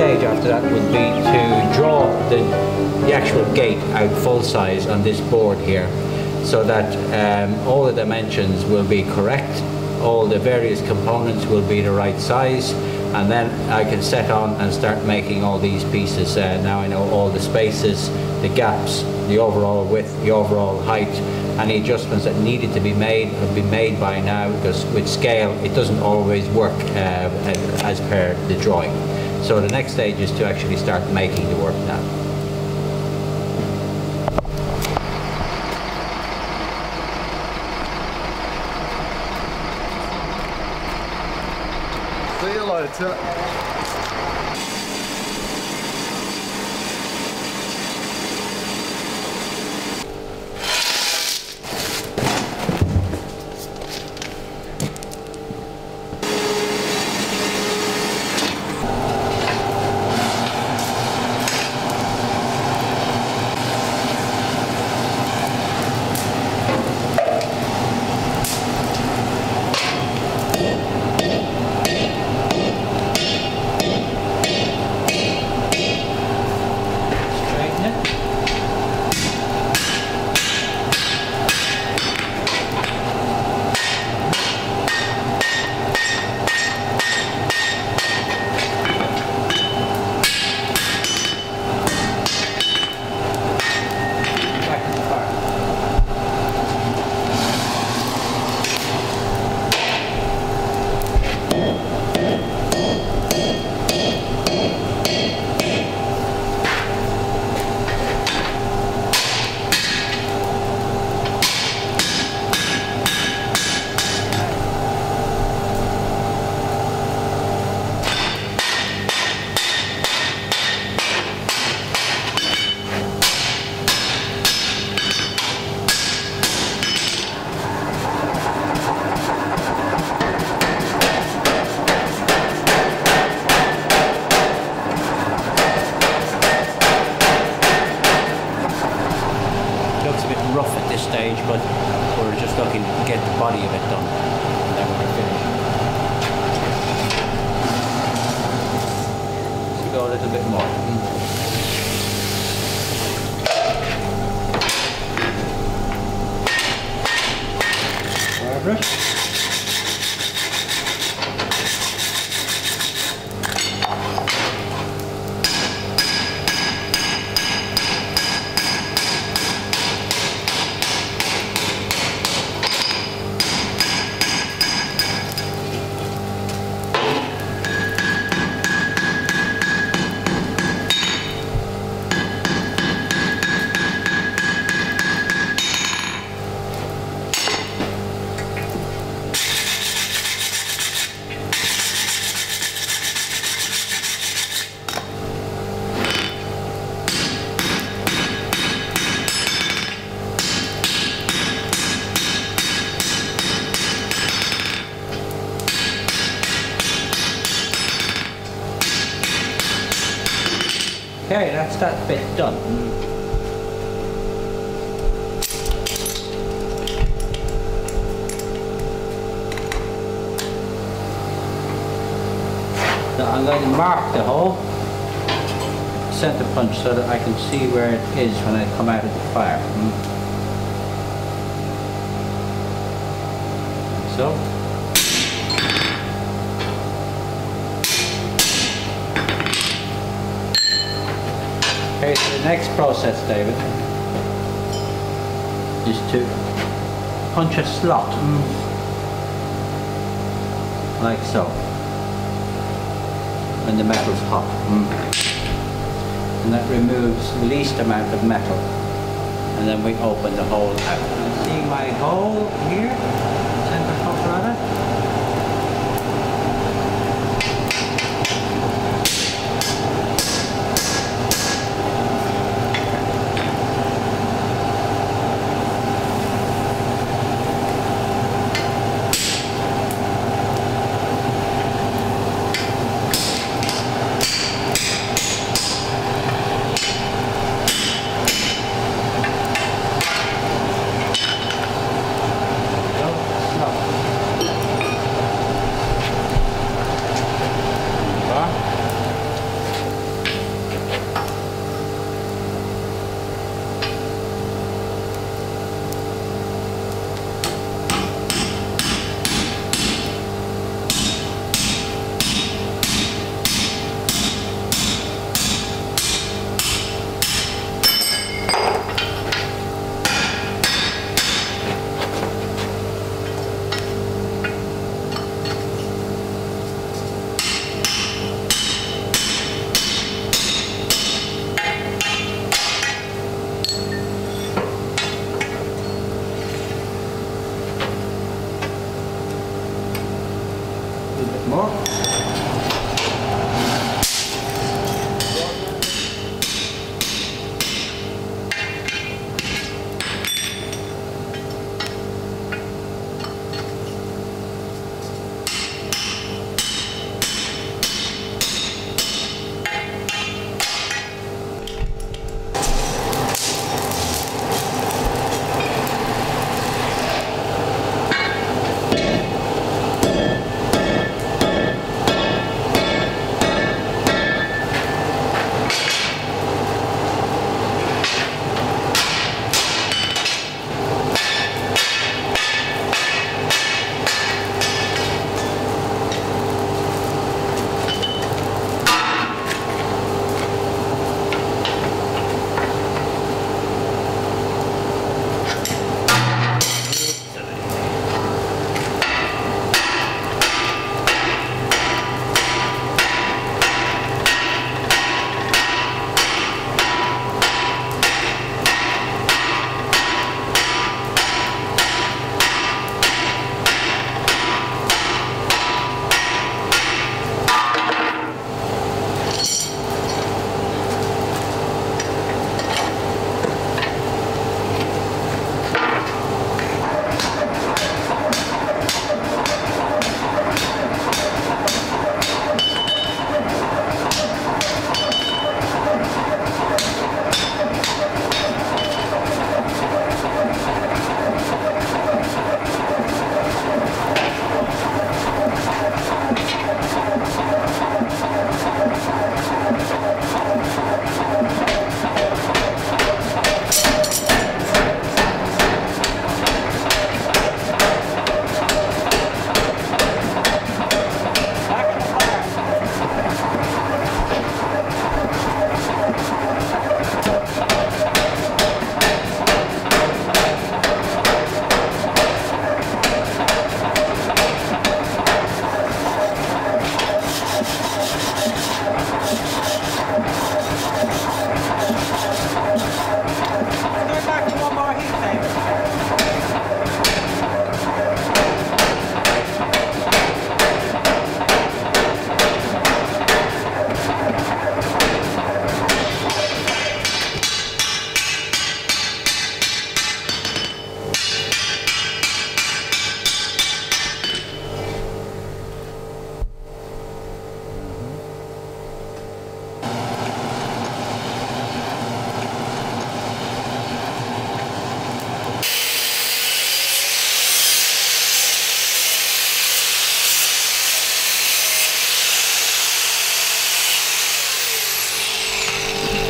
stage after that would be to draw the actual gate out full size on this board here, so that all the dimensions will be correct, all the various components will be the right size, and then I can set on and start making all these pieces. Now I know all the spaces, the gaps, the overall width, the overall height. Any adjustments that needed to be made have been made by now, because with scale it doesn't always work as per the drawing. So the next stage is to actually start making the work now. See you later. Stage, but we're just looking to get the body of it done, and then we're finished. So go a little bit more. Barbara. Okay, that's that bit done. Now I'm going to mark the hole, centre punch, so that I can see where it is when I come out of the fire. So. Okay, so the next process, David, is to punch a slot, like so, when the metal's hot, and that removes the least amount of metal, and then we open the hole out. I'm seeing my hole here, centre punch rather.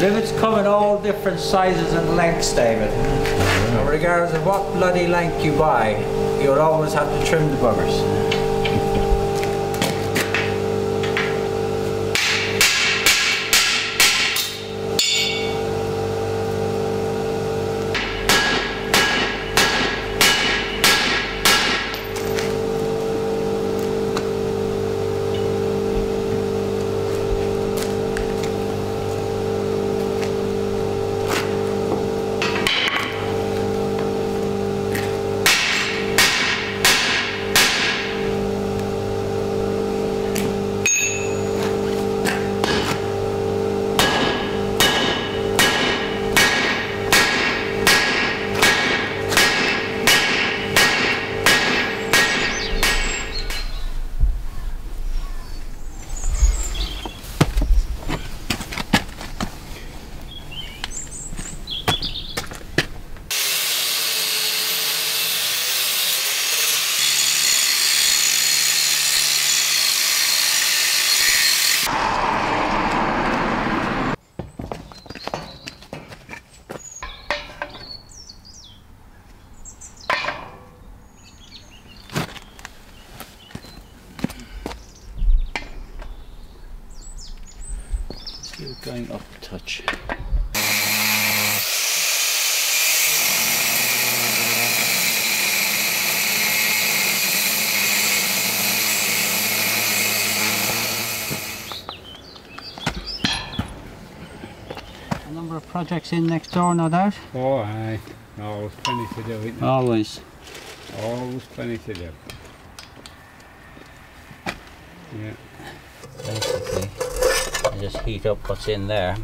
Rivets come in all different sizes and lengths, David. So regardless of what bloody length you buy, you'll always have to trim the buggers. Going up a touch. A number of projects in next door, no doubt? Oh, aye. Always plenty to do, isn't it? Always. Always plenty to do. Yeah. Basically, I just heat up what's in there.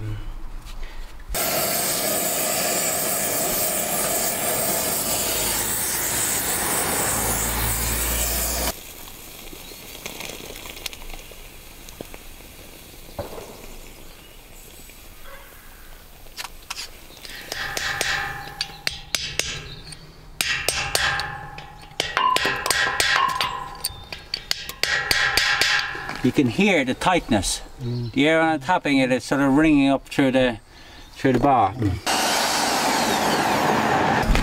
You can hear the tightness. Mm. The air when I'm tapping it is sort of ringing up through the bar. Mm.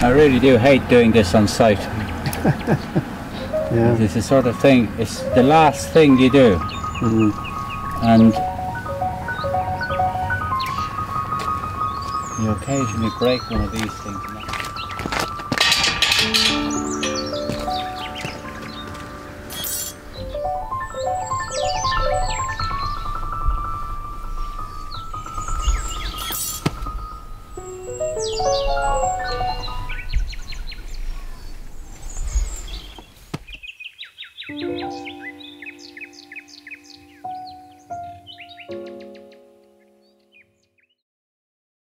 I really do hate doing this on site. Yeah. It's the sort of thing, it's the last thing you do. Mm. And you occasionally break one of these things.